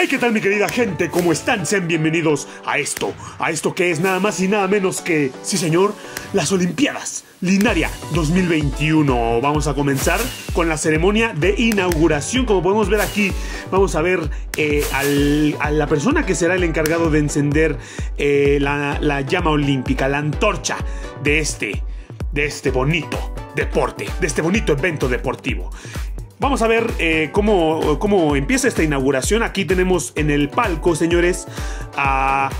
Hey, ¿qué tal mi querida gente? ¿Cómo están? Sean bienvenidos a esto que es nada más y nada menos que, sí señor, las Olimpiadas Linaria 2021. Vamos a comenzar con la ceremonia de inauguración. Como podemos ver aquí, vamos a ver a la persona que será el encargado de encender la llama olímpica, la antorcha de este bonito deporte, de este bonito evento deportivo. Vamos a ver cómo empieza esta inauguración. Aquí tenemos en el palco, señores.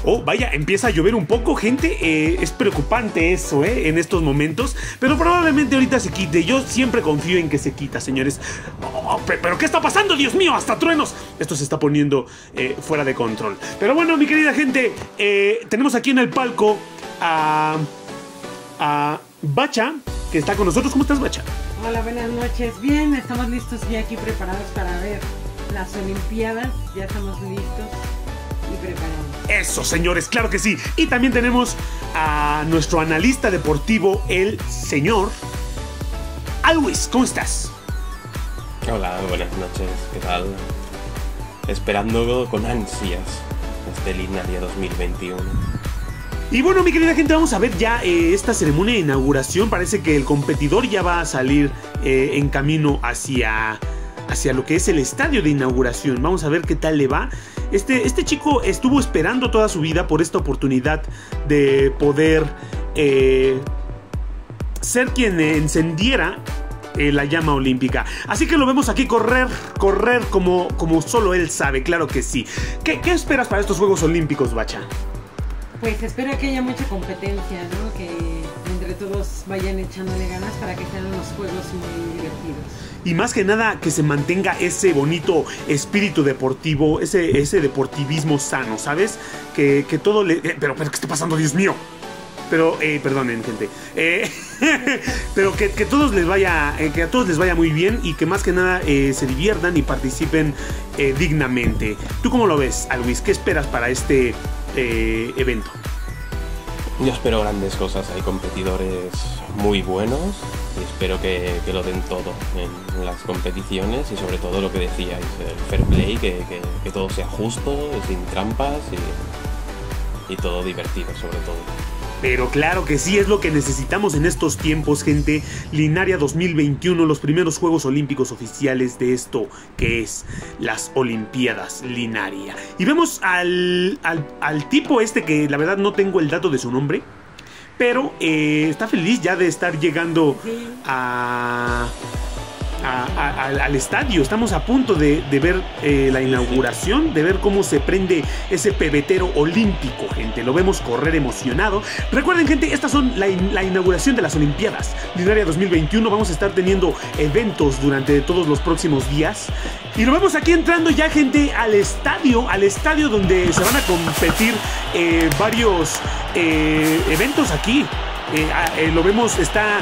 Oh, vaya, empieza a llover un poco, gente. Es preocupante eso, en estos momentos. Pero probablemente ahorita se quite. Yo siempre confío en que se quita, señores. Oh, pero ¿qué está pasando? ¡Dios mío! ¡Hasta truenos! Esto se está poniendo fuera de control. Pero bueno, mi querida gente, tenemos aquí en el palco a Bacha, que está con nosotros. ¿Cómo estás, Bacha? Hola, buenas noches. Bien, estamos listos y aquí preparados para ver las Olimpiadas. Ya estamos listos y preparados. Eso, señores, claro que sí. Y también tenemos a nuestro analista deportivo, el señor Alwis. ¿Cómo estás? Hola, buenas noches. ¿Qué tal? Esperando con ansias este Linaria 2021. Y bueno, mi querida gente, vamos a ver ya esta ceremonia de inauguración. Parece que el competidor ya va a salir en camino hacia lo que es el estadio de inauguración. Vamos a ver qué tal le va. Este chico estuvo esperando toda su vida por esta oportunidad de poder ser quien encendiera la llama olímpica. Así que lo vemos aquí correr como solo él sabe, claro que sí. ¿Qué esperas para estos Juegos Olímpicos, Bacha? Pues espero que haya mucha competencia, ¿no? Que entre todos vayan echándole ganas para que sean unos juegos muy divertidos. Y más que nada que se mantenga ese bonito espíritu deportivo, ese deportivismo sano, ¿sabes? Que todo le... pero ¿qué está pasando? ¡Dios mío! Pero, perdonen, gente. Pero que a todos les vaya muy bien y que más que nada se diviertan y participen dignamente. ¿Tú cómo lo ves, Alwis? ¿Qué esperas para este evento? Yo espero grandes cosas. Hay competidores muy buenos y espero que lo den todo en las competiciones y sobre todo lo que decíais, el fair play, que todo sea justo, sin trampas y todo divertido sobre todo. Pero claro que sí, es lo que necesitamos en estos tiempos, gente. Linaria 2021, los primeros Juegos Olímpicos oficiales de esto que es las Olimpiadas Linaria. Y vemos al tipo este que la verdad no tengo el dato de su nombre, pero está feliz ya de estar llegando al estadio. Estamos a punto de ver la inauguración, de ver cómo se prende ese pebetero olímpico, gente. Lo vemos correr emocionado. Recuerden, gente, estas son la inauguración de las Olimpiadas Linaria 2021. Vamos a estar teniendo eventos durante todos los próximos días. Y lo vemos aquí entrando ya, gente, al estadio donde se van a competir varios eventos aquí. Lo vemos, está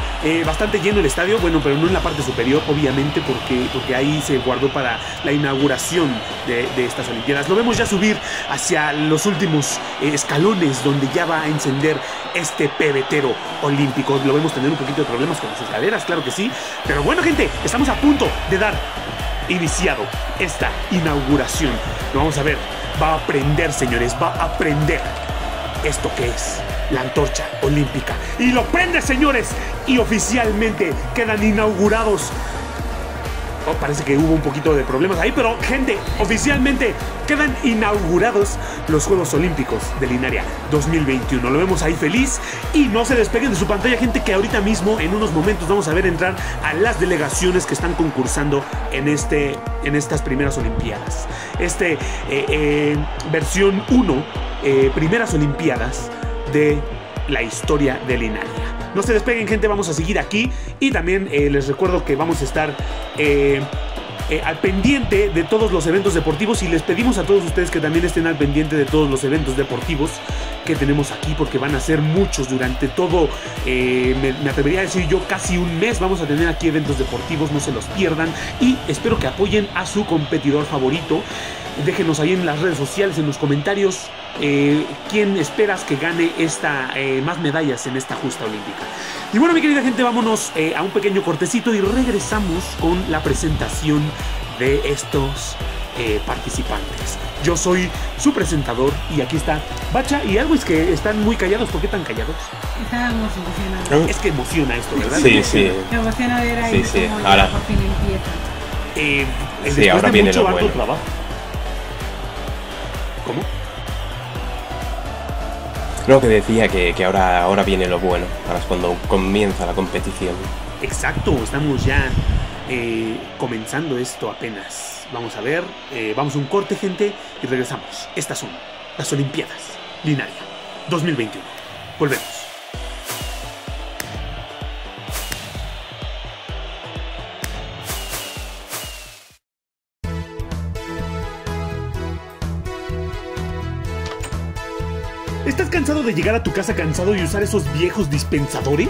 bastante lleno el estadio, bueno, pero no en la parte superior, obviamente, porque ahí se guardó para la inauguración de estas Olimpiadas. Lo vemos ya subir hacia los últimos escalones donde ya va a encender este pebetero olímpico. Lo vemos tener un poquito de problemas con las escaleras, claro que sí, pero bueno, gente, estamos a punto de dar iniciado esta inauguración. Lo vamos a ver, va a prender, señores, va a prender esto que es la antorcha olímpica. Y lo prende, señores. Y oficialmente quedan inaugurados. Oh, parece que hubo un poquito de problemas ahí, pero gente, oficialmente quedan inaugurados los Juegos Olímpicos de Linaria 2021. Lo vemos ahí feliz y no se despeguen de su pantalla, gente, que ahorita mismo, en unos momentos, vamos a ver entrar a las delegaciones que están concursando en estas primeras Olimpiadas. Versión 1, primeras Olimpiadas de la historia de Linaria. No se despeguen, gente, vamos a seguir aquí y también les recuerdo que vamos a estar al pendiente de todos los eventos deportivos y les pedimos a todos ustedes que también estén al pendiente de todos los eventos deportivos que tenemos aquí, porque van a ser muchos durante todo, me atrevería a decir yo, casi un mes. Vamos a tener aquí eventos deportivos, no se los pierdan y espero que apoyen a su competidor favorito. Déjenos ahí en las redes sociales, en los comentarios, quién esperas que gane más medallas en esta justa olímpica. Y bueno, mi querida gente, vámonos a un pequeño cortecito y regresamos con la presentación de estos participantes. Yo soy su presentador y aquí está Bacha y Alwis, que están muy callados. ¿Por qué tan callados? Estábamos emocionados. Es que emociona esto, ¿verdad? Sí, sí. Me emociona ver ahí cómo ahora por fin empieza. Sí, ahora viene lo bueno. ¿Cómo? Creo que decía que ahora viene lo bueno. Ahora es cuando comienza la competición. Exacto, estamos ya comenzando esto apenas. Vamos a ver, vamos a un corte, gente, y regresamos. Estas son las Olimpiadas Linaria 2021. Volvemos. ¿Estás cansado de llegar a tu casa cansado y usar esos viejos dispensadores?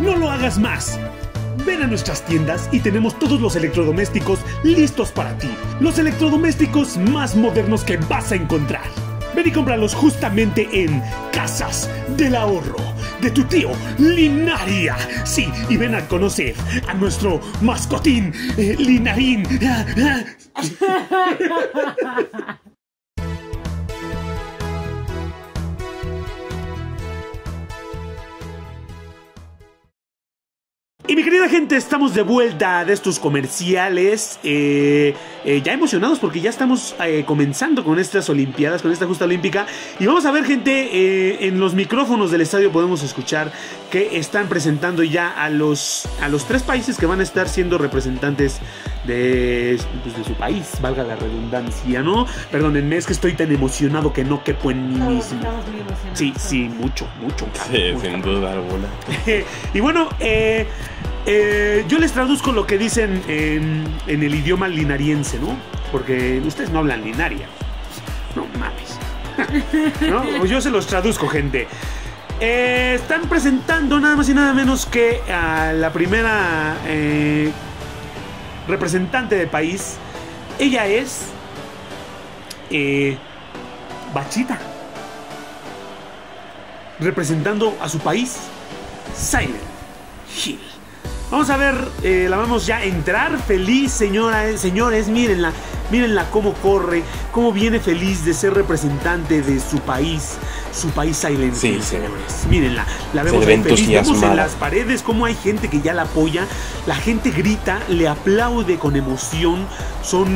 ¡No lo hagas más! Ven a nuestras tiendas y tenemos todos los electrodomésticos listos para ti. Los electrodomésticos más modernos que vas a encontrar. Ven y cómpralos justamente en Casas del Ahorro de tu tío Linaria. Sí, y ven a conocer a nuestro mascotín Linarín. Y mi querida gente, estamos de vuelta de estos comerciales, ya emocionados porque ya estamos comenzando con estas Olimpiadas, con esta justa olímpica. Y vamos a ver, gente, en los micrófonos del estadio podemos escuchar que están presentando ya a los tres países que van a estar siendo representantes de su país, valga la redundancia, ¿no? Perdónenme, es que estoy tan emocionado que no quepo en mí mismo. Sí, sí, mucho, mucho. Sí, sin duda alguna. Y bueno, yo les traduzco lo que dicen en el idioma linariense, ¿no? Porque ustedes no hablan linaria. No mames. ¿No? Yo se los traduzco, gente. Están presentando nada más y nada menos que a la primera representante de país. Ella es Bachita, representando a su país, Silent Hill. Vamos a ver, la vamos ya a entrar feliz, señora, señores, mírenla, mírenla cómo corre, cómo viene feliz de ser representante de su país Silent Hill, señores. Mírenla, la vemos feliz, vemos en las paredes cómo hay gente que ya la apoya, la gente grita, le aplaude con emoción, son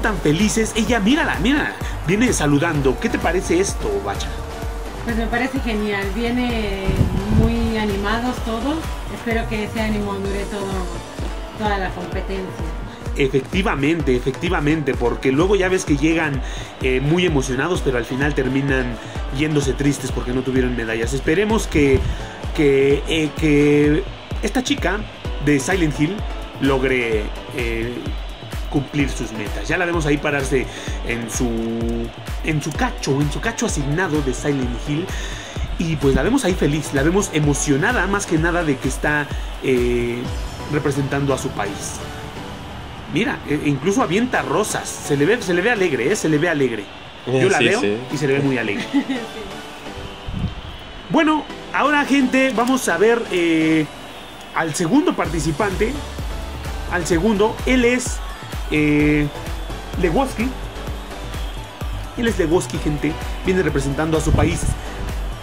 tan felices. Ella, mírala, mírala, viene saludando. ¿Qué te parece esto, Bacha? Pues me parece genial, viene muy animados todos. Espero que ese ánimo dure toda la competencia. Efectivamente, efectivamente, porque luego ya ves que llegan muy emocionados, pero al final terminan yéndose tristes porque no tuvieron medallas. Esperemos que esta chica de Silent Hill logre cumplir sus metas. Ya la vemos ahí pararse en su cacho asignado de Silent Hill. Y pues la vemos ahí feliz, la vemos emocionada más que nada de que está representando a su país. Mira, incluso avienta rosas, se le ve alegre, se le ve alegre. Yo la veo y se le ve muy alegre. Bueno, ahora, gente, vamos a ver al segundo participante. Al segundo, él es Lewoski. Él es Lewoski, gente, viene representando a su país,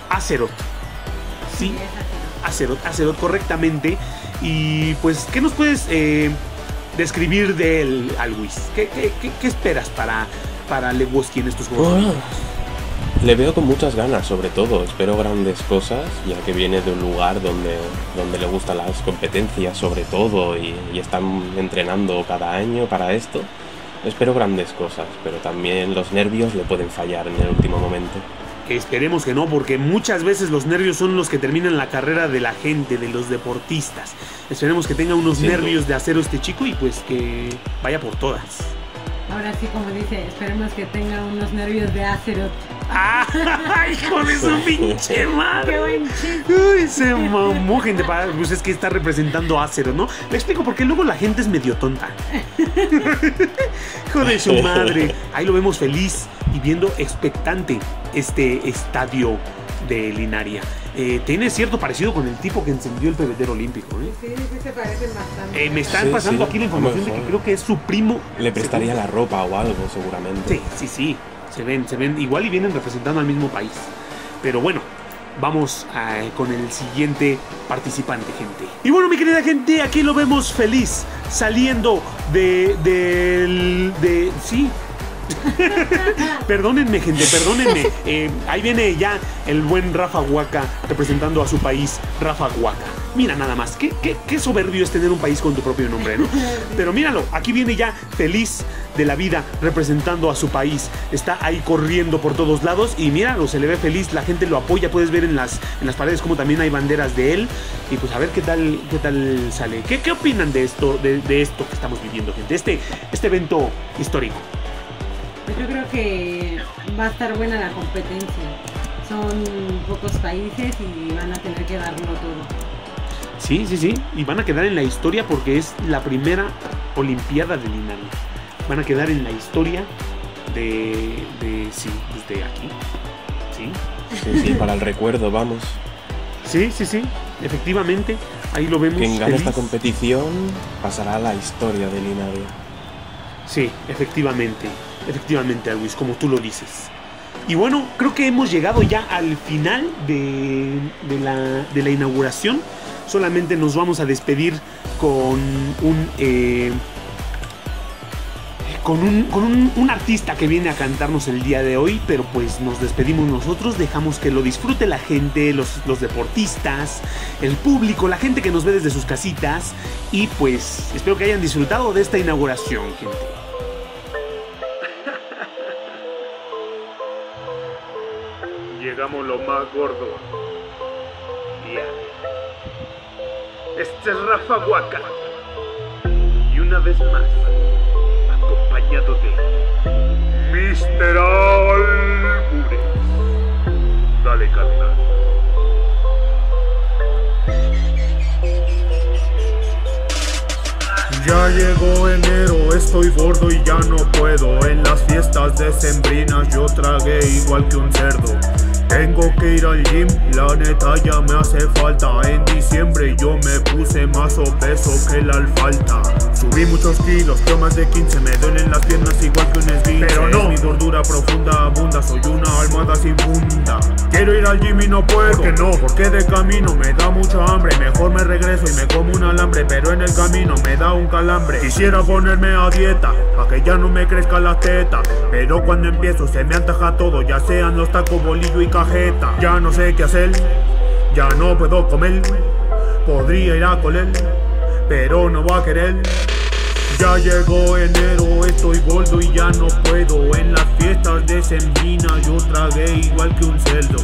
Acerot. Sí, Acerot, correctamente. Y pues, ¿qué nos puedes describir de él, Alwis? ¿Qué esperas para Lewoski en estos juegos? Le veo con muchas ganas, sobre todo. Espero grandes cosas, ya que viene de un lugar donde le gustan las competencias, sobre todo, y están entrenando cada año para esto. Espero grandes cosas, pero también los nervios le pueden fallar en el último momento. Esperemos que no, porque muchas veces los nervios son los que terminan la carrera de la gente, de los deportistas. Esperemos que tenga unos nervios de acero este chico y pues que vaya por todas. Ahora sí, como dice, esperemos que tenga unos nervios de acero. ¡Ah, hijo de su pinche madre! ¡Qué buen chiste! ¡Uy, se mamó, gente! Pues es que está representando a Acerot, ¿no? Le explico, porque luego la gente es medio tonta. ¡Hijo de su madre! Ahí lo vemos feliz y viendo expectante este estadio de Linaria. tiene cierto parecido con el tipo que encendió el pebetero olímpico, ¿eh? Sí, sí se parecen bastante. Me están pasando aquí la información de que creo que es su primo. Le prestaría la ropa o algo, seguramente. Sí, sí, sí. Se ven igual y vienen representando al mismo país. Pero bueno, vamos con el siguiente participante, gente. Y bueno, mi querida gente, aquí lo vemos feliz saliendo de sí. Perdónenme, gente, perdónenme. Ahí viene ya el buen Rafa Waka representando a su país, Rafa Waka. Mira nada más, qué soberbio es tener un país con tu propio nombre, ¿no? Pero míralo, aquí viene ya feliz de la vida representando a su país. Está ahí corriendo por todos lados y míralo, se le ve feliz, la gente lo apoya. Puedes ver en las paredes como también hay banderas de él. Y pues a ver qué tal sale. ¿Qué opinan de esto que estamos viviendo, gente? Este evento histórico. Pues yo creo que va a estar buena la competencia. Son pocos países y van a tener que darlo todo. Sí, sí, sí. Y van a quedar en la historia porque es la primera Olimpiada de Linaria. Van a quedar en la historia de aquí. Sí. Sí, sí, para el recuerdo, vamos. Sí, sí, sí. Efectivamente, ahí lo vemos. Quien gane esta competición pasará a la historia de Linaria. Sí, efectivamente. Efectivamente, Alwis, como tú lo dices. Y bueno, creo que hemos llegado ya al final de la inauguración. Solamente nos vamos a despedir con un artista que viene a cantarnos el día de hoy, pero pues nos despedimos nosotros, dejamos que lo disfrute la gente, los deportistas, el público, la gente que nos ve desde sus casitas, y pues espero que hayan disfrutado de esta inauguración, gente. Llegamos lo más gordo. Yeah. Este es Rafa Waka. Y una vez más, acompañado de Mr. Albures. Dale, carnal. Ya llegó enero, estoy gordo y ya no puedo. En las fiestas decembrinas yo tragué igual que un cerdo. Tengo que ir al gym, la neta ya me hace falta. En diciembre yo me puse más obeso que la alfalfa. Subí muchos kilos, yo más de 15. Me duelen las piernas igual que un esguince. Pero no, mi gordura profunda abunda. Soy una almohada sin funda. Quiero ir al gym y no puedo. ¿Por qué no? Porque de camino me da mucha hambre. Mejor me regreso y me como un alambre. Pero en el camino me da un calambre. Quisiera ponerme a dieta, a que ya no me crezca la teta. Pero cuando empiezo se me antaja todo, ya sean los tacos, bolillo y cajeta. Ya no sé qué hacer, ya no puedo comer. Podría ir a coler, pero no va a querer. Ya llegó enero, estoy gordo y ya no puedo. En las fiestas de sembrina yo tragué igual que un cerdo.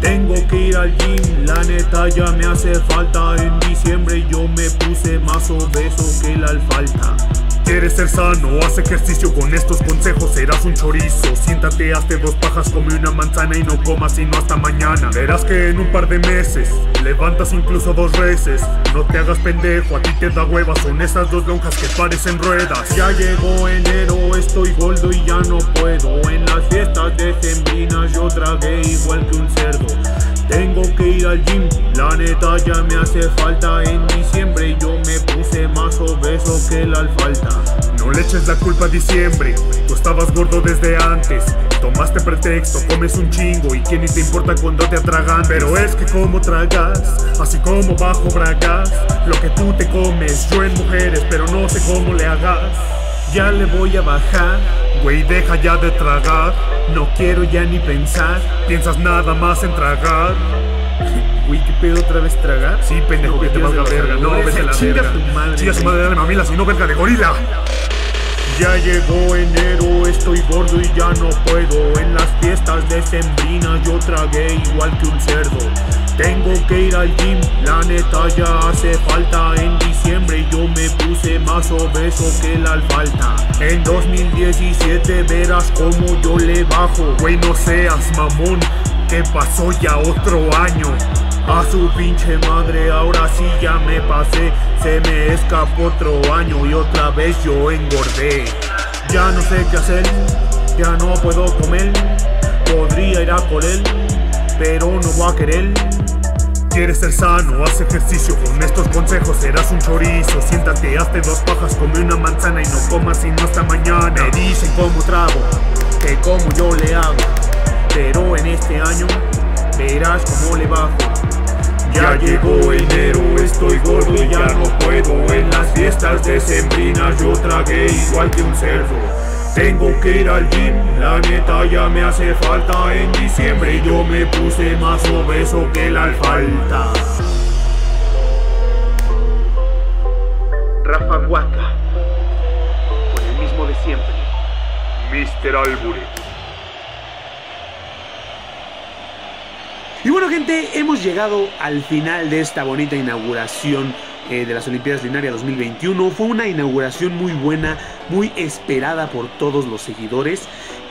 Tengo que ir al gym, la neta ya me hace falta. En diciembre yo me puse más obeso que la alfalfa. ¿Quieres ser sano? Haz ejercicio, con estos consejos serás un chorizo. Siéntate, hazte dos pajas, come una manzana y no comas sino hasta mañana. Verás que en un par de meses levantas incluso dos veces. No te hagas pendejo, a ti te da hueva, son esas dos lonjas que parecen ruedas. Ya llegó enero, estoy gordo y ya no puedo. En las fiestas decembrinas yo tragué igual que un cerdo. Tengo que ir al gym, la neta ya me hace falta. En diciembre yo me puse más obeso que la alfalfa. No le eches la culpa a diciembre, tú estabas gordo desde antes. Tomaste pretexto, comes un chingo y que ni te importa cuando te atragan. Pero es que como tragas, así como bajo bragas. Lo que tú te comes, yo en mujeres, pero no sé cómo le hagas. Ya le voy a bajar, güey, deja ya de tragar. No quiero ya ni pensar, piensas nada más en tragar. Güey, ¿qué pedo otra vez tragar? Sí, pendejo, que te vas a la verga, no, vete a la verga. Chinga su madre, dale mamila, si no, verga de gorila. Ya llegó enero, estoy gordo y ya no puedo. En las fiestas decembrinas yo tragué igual que un cerdo. Tengo que ir al gym, la neta ya hace falta. En diciembre yo me puse más obeso que la alfalfa. En 2017 verás cómo yo le bajo. Güey, no seas mamón, que pasó ya otro año. A su pinche madre, ahora sí ya me pasé. Se me escapó otro año y otra vez yo engordé. Ya no sé qué hacer, ya no puedo comer. Podría ir a por él, pero no voy a querer. quieres ser sano, haz ejercicio. Con estos consejos serás un chorizo. Siéntate, hazte dos pajas, come una manzana y no comas sino hasta mañana. Me dicen como trago, que como yo le hago, pero en este año verás cómo le bajo. Ya llegó enero, estoy gordo y ya no puedo. En las fiestas decembrinas yo tragué igual que un cerdo. Tengo que ir al gym, la neta ya me hace falta. En diciembre yo me puse más obeso que la alfalfa. Rafa Waka, con el mismo de siempre, Mr. Albures. Y bueno, gente, hemos llegado al final de esta bonita inauguración de las Olimpiadas Linaria 2021. Fue una inauguración muy buena, muy esperada por todos los seguidores.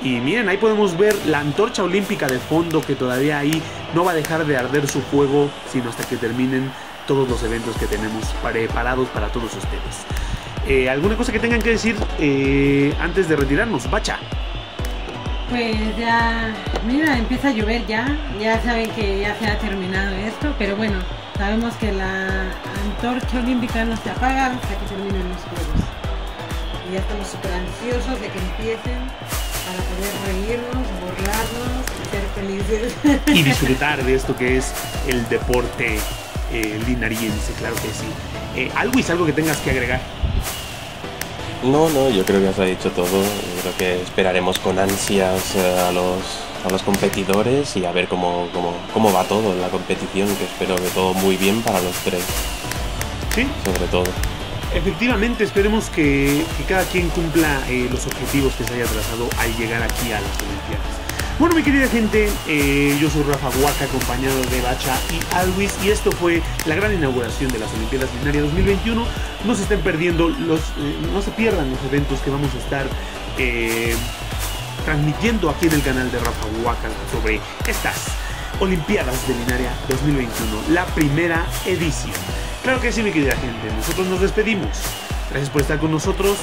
Y miren, ahí podemos ver la antorcha olímpica de fondo, que todavía ahí no va a dejar de arder su fuego, sino hasta que terminen todos los eventos que tenemos preparados para todos ustedes. ¿Alguna cosa que tengan que decir antes de retirarnos? Bacha. Pues ya, mira, empieza a llover ya. Ya saben que ya se ha terminado esto, pero bueno, sabemos que la antorcha olímpica no se apaga hasta que terminen los juegos. Y ya estamos súper ansiosos de que empiecen para poder reírnos, burlarnos y ser felices. Y disfrutar de esto que es el deporte linariense, claro que sí. Alwis, ¿algo que tengas que agregar? No, yo creo que os ha dicho todo. Yo creo que esperaremos con ansias a los competidores y a ver cómo va todo en la competición, que espero que todo muy bien para los tres. Sí, sobre todo. Efectivamente, esperemos que cada quien cumpla los objetivos que se haya trazado al llegar aquí a las Olimpiadas. Bueno, mi querida gente, yo soy Rafa Waka, acompañado de Bacha y Alwis, y esto fue la gran inauguración de las Olimpiadas Linaria 2021. No se estén perdiendo no se pierdan los eventos que vamos a estar transmitiendo aquí en el canal de Rafa Waka sobre estas Olimpiadas de Linaria 2021, la primera edición. Claro que sí, mi querida gente, nosotros nos despedimos. Gracias por estar con nosotros.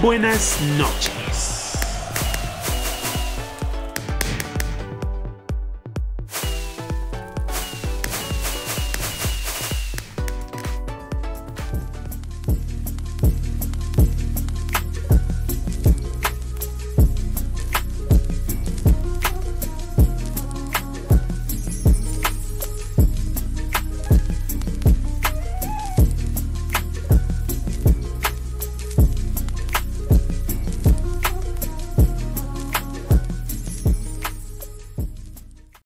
Buenas noches.